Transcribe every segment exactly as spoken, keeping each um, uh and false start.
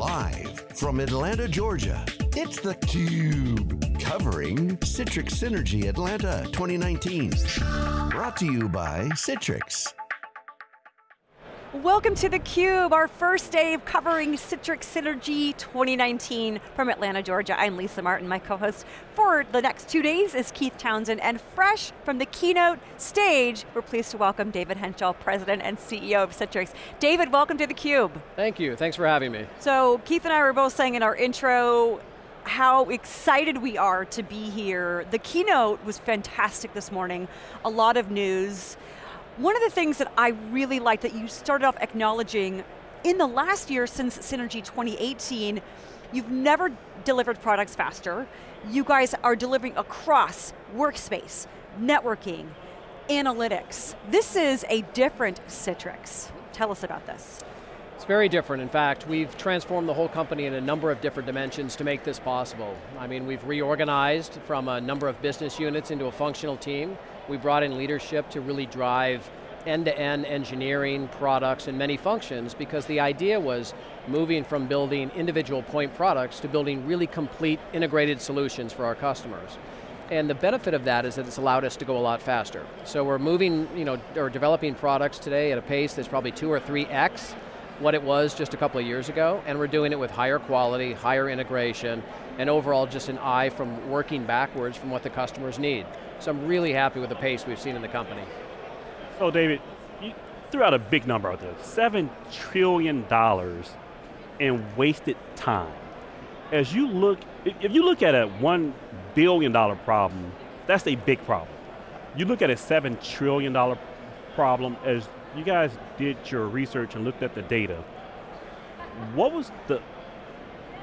Live from Atlanta, Georgia, it's theCUBE, covering Citrix Synergy Atlanta twenty nineteen. Brought to you by Citrix. Welcome to theCUBE, our first day of covering Citrix Synergy twenty nineteen from Atlanta, Georgia. I'm Lisa Martin, my co-host for the next two days is Keith Townsend, and fresh from the keynote stage, we're pleased to welcome David Henshall, President and C E O of Citrix. David, welcome to theCUBE. Thank you, thanks for having me. So, Keith and I were both saying in our intro how excited we are to be here. The keynote was fantastic this morning, a lot of news. One of the things that I really liked that you started off acknowledging, in the last year since Synergy twenty eighteen, you've never delivered products faster. You guys are delivering across workspace, networking, analytics. This is a different Citrix. Tell us about this. It's very different. In fact, we've transformed the whole company in a number of different dimensions to make this possible. I mean, we've reorganized from a number of business units into a functional team. We brought in leadership to really drive end-to-end engineering, products, and many functions, because the idea was moving from building individual point products to building really complete integrated solutions for our customers. And the benefit of that is that it's allowed us to go a lot faster. So we're moving, you know, or developing products today at a pace that's probably two or three X what it was just a couple of years ago, and we're doing it with higher quality, higher integration, and overall just an eye from working backwards from what the customers need. So I'm really happy with the pace we've seen in the company. So David, you threw out a big number out there, seven trillion dollars in wasted time. As you look, if you look at a one billion dollar problem, that's a big problem. You look at a seven trillion dollar problem, as you guys did your research and looked at the data, what was the,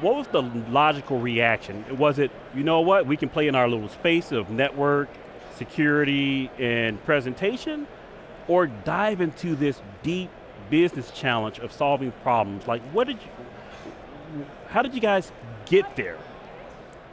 what was the logical reaction? Was it, you know what, we can play in our little space of network, security, and presentation, or dive into this deep business challenge of solving problems? Like, what did you, how did you guys get there?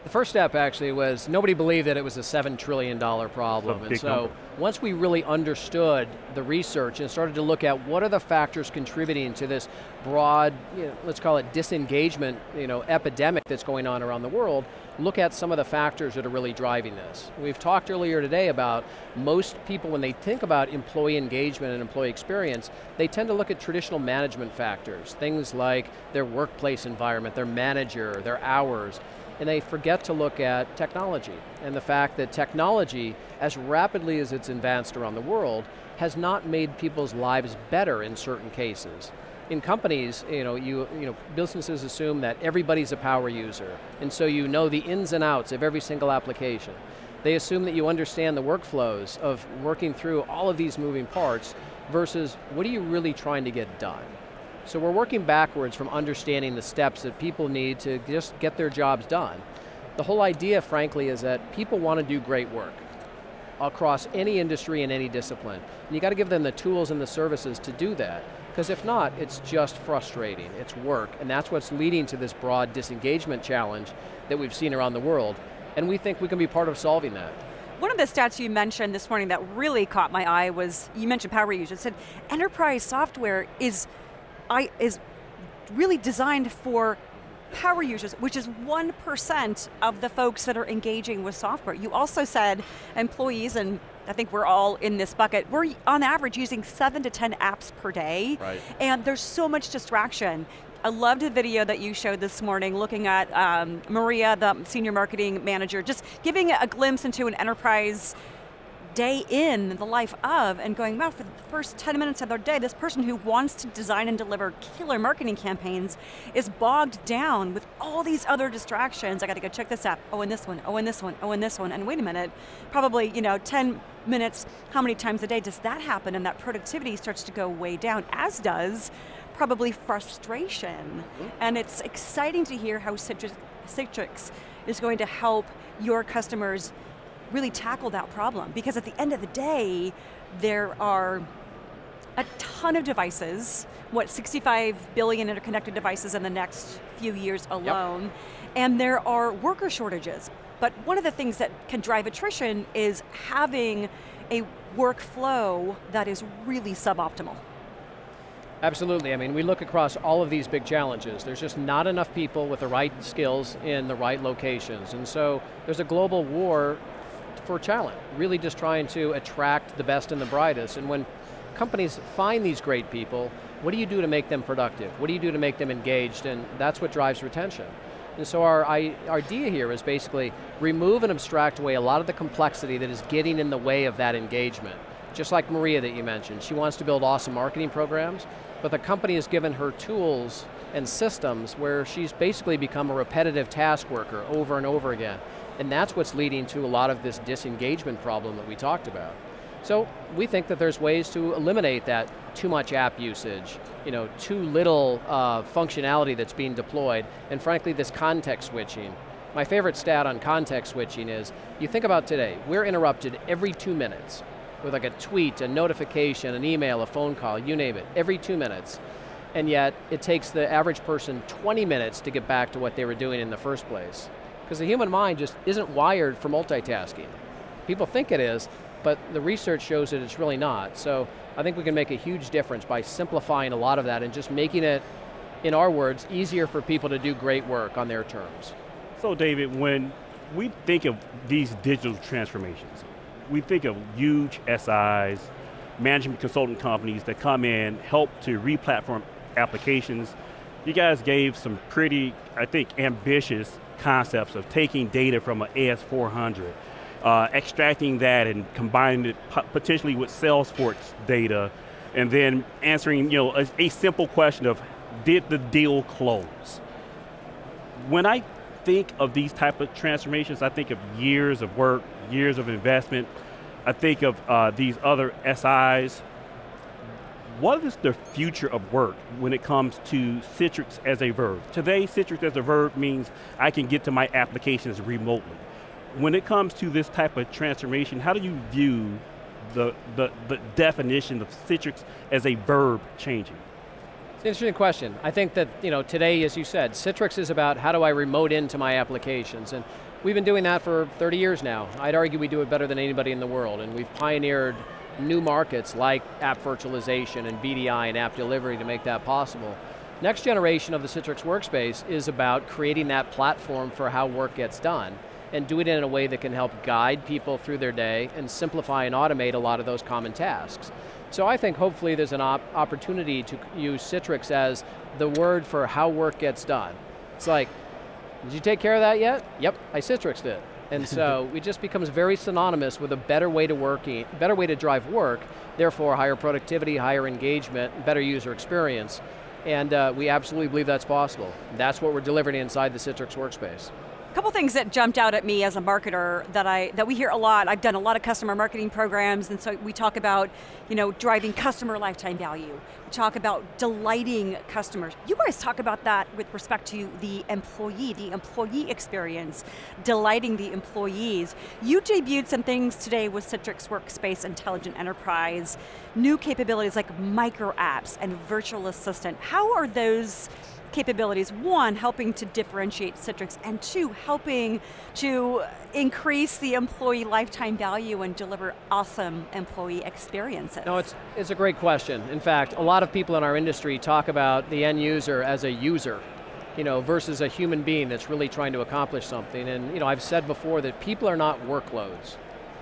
The first step actually was, nobody believed that it was a seven trillion dollar problem. And so, number. once we really understood the research and started to look at what are the factors contributing to this broad, you know, let's call it disengagement, you know, epidemic that's going on around the world, look at some of the factors that are really driving this. We've talked earlier today about most people, when they think about employee engagement and employee experience, they tend to look at traditional management factors, things like their workplace environment, their manager, their hours, and they forget to look at technology, and the fact that technology, as rapidly as it's advanced around the world, has not made people's lives better in certain cases. In companies, you know, you, you know, businesses assume that everybody's a power user, and so you know the ins and outs of every single application. They assume that you understand the workflows of working through all of these moving parts, versus what are you really trying to get done? So we're working backwards from understanding the steps that people need to just get their jobs done. The whole idea, frankly, is that people want to do great work across any industry and any discipline. And you got to give them the tools and the services to do that, because if not, it's just frustrating, it's work, and that's what's leading to this broad disengagement challenge that we've seen around the world, and we think we can be part of solving that. One of the stats you mentioned this morning that really caught my eye was, you mentioned power users, said enterprise software is I is really designed for power users, which is one percent of the folks that are engaging with software. You also said employees, and I think we're all in this bucket, we're on average using seven to ten apps per day, right, and there's so much distraction. I loved the video that you showed this morning looking at um, Maria, the senior marketing manager, just giving a glimpse into an enterprise day in the life of, and going, wow, for the first ten minutes of their day, this person who wants to design and deliver killer marketing campaigns is bogged down with all these other distractions. I got to go check this app, oh, and this one, oh, and this one, oh, and this one, and wait a minute, probably, you know, ten minutes, how many times a day does that happen? And that productivity starts to go way down, as does probably frustration. Mm-hmm. And it's exciting to hear how Citrix, Citrix is going to help your customers really tackle that problem, because at the end of the day, there are a ton of devices, what, sixty-five billion interconnected devices in the next few years alone, yep, and there are worker shortages. But one of the things that can drive attrition is having a workflow that is really suboptimal. Absolutely, I mean, we look across all of these big challenges. There's just not enough people with the right skills in the right locations. And so there's a global war for talent, really just trying to attract the best and the brightest. And when companies find these great people, what do you do to make them productive? What do you do to make them engaged? And that's what drives retention. And so our, I, our idea here is basically remove and abstract away a lot of the complexity that is getting in the way of that engagement. Just like Maria that you mentioned, she wants to build awesome marketing programs, but the company has given her tools and systems where she's basically become a repetitive task worker over and over again. And that's what's leading to a lot of this disengagement problem that we talked about. So we think that there's ways to eliminate that too much app usage, you know, too little uh, functionality that's being deployed, and frankly this context switching. My favorite stat on context switching is, you think about today, we're interrupted every two minutes. With like a tweet, a notification, an email, a phone call, you name it, every two minutes. And yet, it takes the average person twenty minutes to get back to what they were doing in the first place. Because the human mind just isn't wired for multitasking. People think it is, but the research shows that it's really not. So, I think we can make a huge difference by simplifying a lot of that and just making it, in our words, easier for people to do great work on their terms. So David, when we think of these digital transformations, we think of huge S Is, management consultant companies that come in, help to re-platform applications. You guys gave some pretty, I think, ambitious concepts of taking data from an A S four hundred, uh, extracting that and combining it potentially with Salesforce data, and then answering, you know, a, a simple question of, did the deal close? When I think of these type of transformations, I think of years of work, years of investment. I think of uh, these other S Is. What is the future of work when it comes to Citrix as a verb? Today, Citrix as a verb means I can get to my applications remotely. When it comes to this type of transformation, how do you view the, the, the definition of Citrix as a verb changing? It's an interesting question. I think that, you know, today, as you said, Citrix is about how do I remote into my applications, and we've been doing that for thirty years now. I'd argue we do it better than anybody in the world, and we've pioneered new markets like app virtualization and V D I and app delivery to make that possible. Next generation of the Citrix Workspace is about creating that platform for how work gets done and do it in a way that can help guide people through their day and simplify and automate a lot of those common tasks. So I think hopefully there's an op opportunity to use Citrix as the word for how work gets done. It's like, did you take care of that yet? Yep, I Citrixed it. And so it just becomes very synonymous with a better way to working, better way to drive work, therefore higher productivity, higher engagement, better user experience. And uh, we absolutely believe that's possible. That's what we're delivering inside the Citrix Workspace. A couple things that jumped out at me as a marketer that I that we hear a lot. I've done a lot of customer marketing programs, and so we talk about, you know, driving customer lifetime value. We talk about delighting customers. You guys talk about that with respect to the employee, the employee experience, delighting the employees. You debuted some things today with Citrix Workspace Intelligent Enterprise, new capabilities like micro apps and virtual assistant. How are those capabilities, one, helping to differentiate Citrix, and two, helping to increase the employee lifetime value and deliver awesome employee experiences? No, it's, it's a great question. In fact, a lot of people in our industry talk about the end user as a user, you know, versus a human being that's really trying to accomplish something. And you know, I've said before that people are not workloads.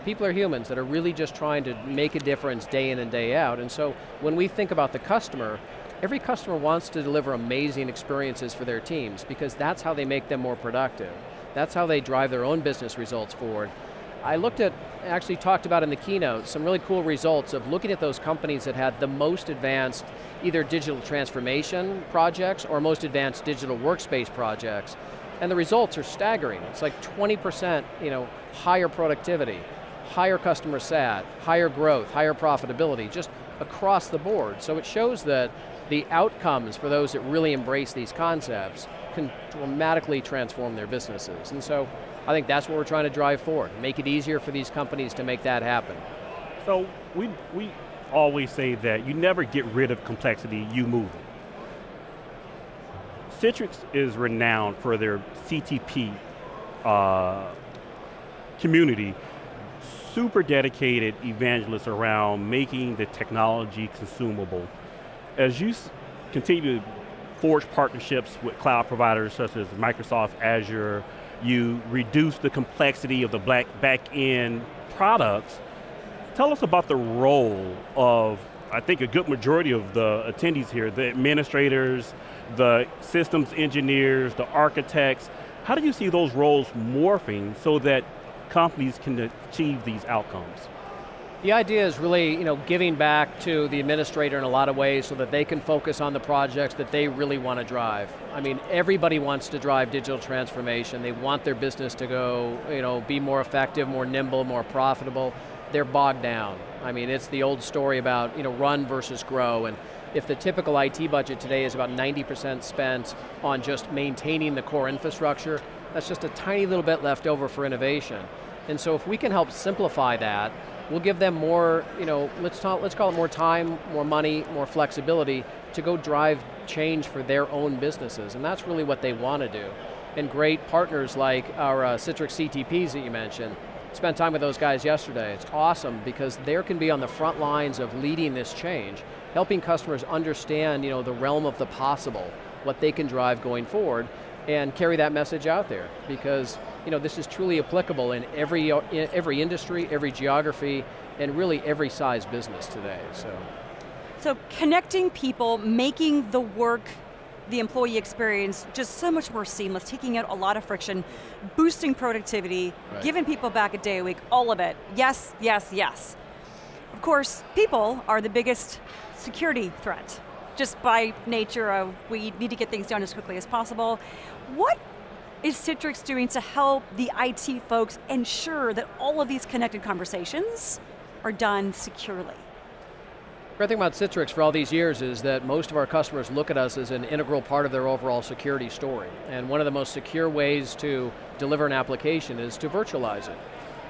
People are humans that are really just trying to make a difference day in and day out. And so when we think about the customer, every customer wants to deliver amazing experiences for their teams because that's how they make them more productive. That's how they drive their own business results forward. I looked at, actually talked about in the keynote, some really cool results of looking at those companies that had the most advanced either digital transformation projects or most advanced digital workspace projects. And the results are staggering. It's like twenty percent, you know, higher productivity, higher customer sat, higher growth, higher profitability, just across the board. So it shows that the outcomes for those that really embrace these concepts can dramatically transform their businesses. And so, I think that's what we're trying to drive forward, make it easier for these companies to make that happen. So, we, we always say that you never get rid of complexity, you move it. Citrix is renowned for their C T P uh, community, super dedicated evangelists around making the technology consumable. as you continue to forge partnerships with cloud providers such as Microsoft, Azure, you reduce the complexity of the back-end products. Tell us about the role of, I think, a good majority of the attendees here, the administrators, the systems engineers, the architects. How do you see those roles morphing so that companies can achieve these outcomes? The idea is really, you know, giving back to the administrator in a lot of ways so that they can focus on the projects that they really want to drive. I mean, everybody wants to drive digital transformation. They want their business to go, you know, be more effective, more nimble, more profitable. They're bogged down. I mean, it's the old story about, you know, run versus grow, and if the typical I T budget today is about ninety percent spent on just maintaining the core infrastructure, that's just a tiny little bit left over for innovation. And so if we can help simplify that, we'll give them more, you know, let's, talk, let's call it more time, more money, more flexibility to go drive change for their own businesses, and that's really what they want to do. And great partners like our uh, Citrix C T Ps that you mentioned, spent time with those guys yesterday. It's awesome because they can be on the front lines of leading this change, helping customers understand, you know, the realm of the possible, what they can drive going forward, and carry that message out there because, you know, this is truly applicable in every, in every industry, every geography, and really every size business today, so. So connecting people, making the work, the employee experience just so much more seamless, taking out a lot of friction, boosting productivity, right, giving people back a day a week, all of it. Yes, yes, yes. Of course, people are the biggest security threat, just by nature of we need to get things done as quickly as possible. What is Citrix doing to help the I T folks ensure that all of these connected conversations are done securely? The great thing about Citrix for all these years is that most of our customers look at us as an integral part of their overall security story. And one of the most secure ways to deliver an application is to virtualize it.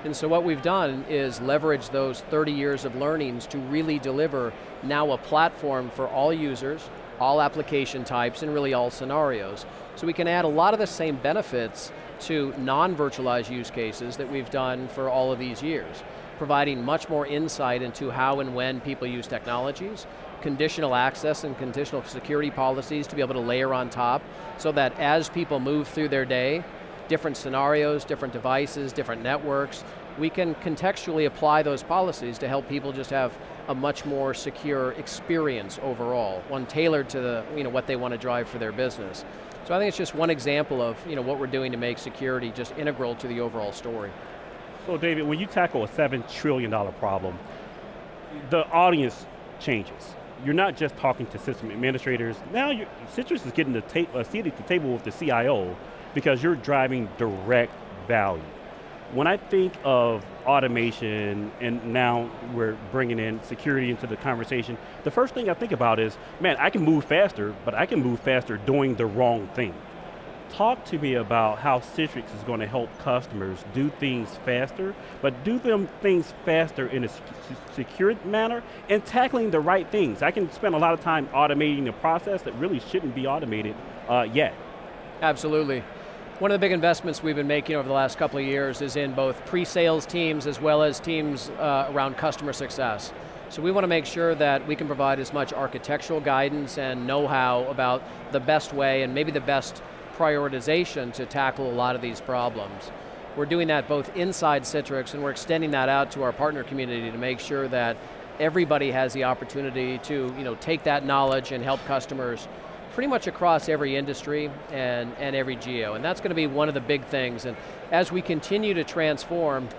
And so what we've done is leverage those thirty years of learnings to really deliver now a platform for all users, all application types, and really all scenarios. So we can add a lot of the same benefits to non-virtualized use cases that we've done for all of these years, providing much more insight into how and when people use technologies, conditional access and conditional security policies to be able to layer on top so that as people move through their day, different scenarios, different devices, different networks, we can contextually apply those policies to help people just have a much more secure experience overall, one tailored to the, you know, what they want to drive for their business. So I think it's just one example of, you know, what we're doing to make security just integral to the overall story. So David, when you tackle a seven trillion dollar problem, the audience changes. You're not just talking to system administrators. Now you're, Citrix is getting a seat at the table with the C I O because you're driving direct value. When I think of automation and now we're bringing in security into the conversation, the first thing I think about is, man, I can move faster, but I can move faster doing the wrong thing. Talk to me about how Citrix is going to help customers do things faster, but do them things faster in a secure manner and tackling the right things. I can spend a lot of time automating the process that really shouldn't be automated uh, yet. Absolutely. One of the big investments we've been making over the last couple of years is in both pre-sales teams as well as teams uh, around customer success. So we want to make sure that we can provide as much architectural guidance and know-how about the best way and maybe the best prioritization to tackle a lot of these problems. We're doing that both inside Citrix and we're extending that out to our partner community to make sure that everybody has the opportunity to, you know, take that knowledge and help customers pretty much across every industry and, and every geo. And that's going to be one of the big things. And as we continue to transform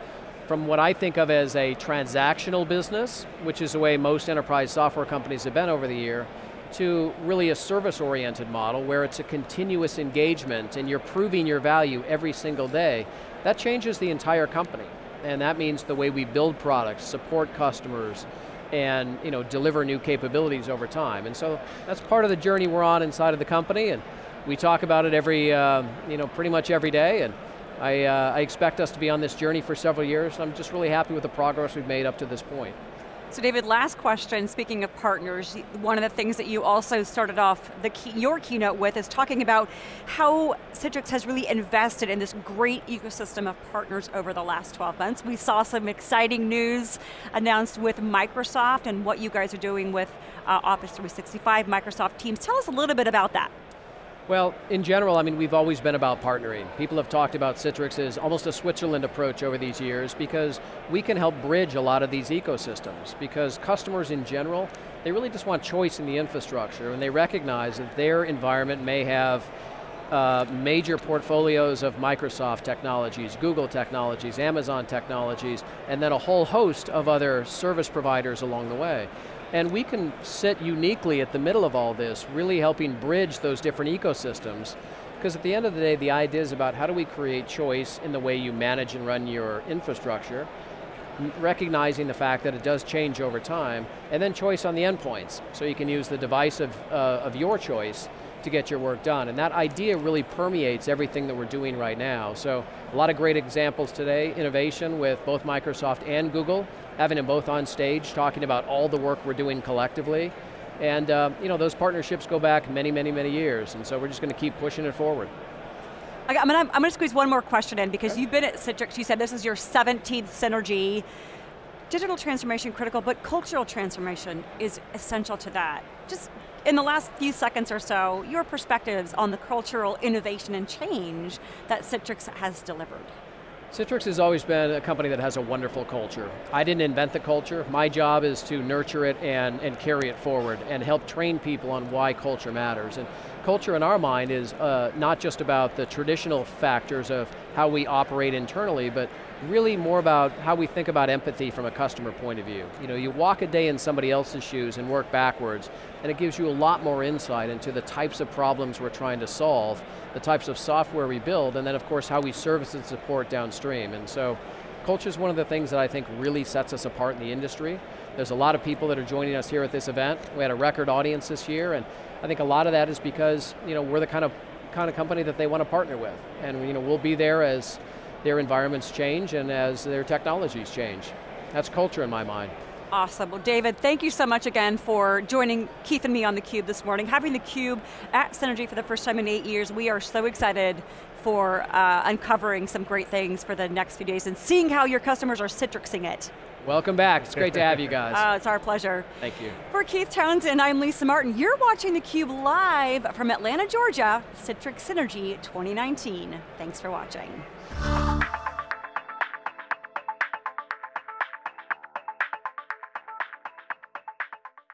from what I think of as a transactional business, which is the way most enterprise software companies have been over the year, to really a service-oriented model where it's a continuous engagement and you're proving your value every single day, that changes the entire company. And that means the way we build products, support customers, and, you know, deliver new capabilities over time. And so that's part of the journey we're on inside of the company, and we talk about it every, uh, you know, pretty much every day, and I, uh, I expect us to be on this journey for several years. I'm just really happy with the progress we've made up to this point. So David, last question, speaking of partners, one of the things that you also started off the key, your keynote with is talking about how Citrix has really invested in this great ecosystem of partners over the last twelve months. We saw some exciting news announced with Microsoft and what you guys are doing with uh, Office three sixty-five, Microsoft Teams. Tell us a little bit about that. Well, in general, I mean, we've always been about partnering. People have talked about Citrix as almost a Switzerland approach over these years because we can help bridge a lot of these ecosystems because customers in general, they really just want choice in the infrastructure and they recognize that their environment may have uh, major portfolios of Microsoft technologies, Google technologies, Amazon technologies, and then a whole host of other service providers along the way. And we can sit uniquely at the middle of all this, really helping bridge those different ecosystems, because at the end of the day, the idea is about how do we create choice in the way you manage and run your infrastructure, recognizing the fact that it does change over time, and then choice on the endpoints. So you can use the device of, uh, of your choice to get your work done. And that idea really permeates everything that we're doing right now. So a lot of great examples today, innovation with both Microsoft and Google, having them both on stage, talking about all the work we're doing collectively. And uh, you know, those partnerships go back many, many, many years, and so we're just going to keep pushing it forward. Okay, I'm going I'm to squeeze one more question in, because okay. You've been at Citrix, you said this is your seventeenth Synergy. Digital transformation critical, but cultural transformation is essential to that. Just in the last few seconds or so, your perspectives on the cultural innovation and change that Citrix has delivered. Citrix has always been a company that has a wonderful culture. I didn't invent the culture. My job is to nurture it and, and carry it forward and help train people on why culture matters. And culture in our mind is uh, not just about the traditional factors of how we operate internally, but really more about how we think about empathy from a customer point of view. You know, you walk a day in somebody else's shoes and work backwards, and it gives you a lot more insight into the types of problems we're trying to solve, the types of software we build, and then of course how we service and support downstream. And so, culture is one of the things that I think really sets us apart in the industry. There's a lot of people that are joining us here at this event. We had a record audience this year, and I think a lot of that is because, you know, we're the kind of kind of company that they want to partner with, and you know, we'll be there as their environments change and as their technologies change. That's culture in my mind. Awesome. Well, David, thank you so much again for joining Keith and me on theCUBE this morning, having theCUBE at Synergy for the first time in eight years. We are so excited for uh, uncovering some great things for the next few days and seeing how your customers are Citrixing it. Welcome back, it's great to have you guys. Oh, it's our pleasure. Thank you. For Keith Townsend, I'm Lisa Martin. You're watching theCUBE live from Atlanta, Georgia, Citrix Synergy twenty nineteen. Thanks for watching.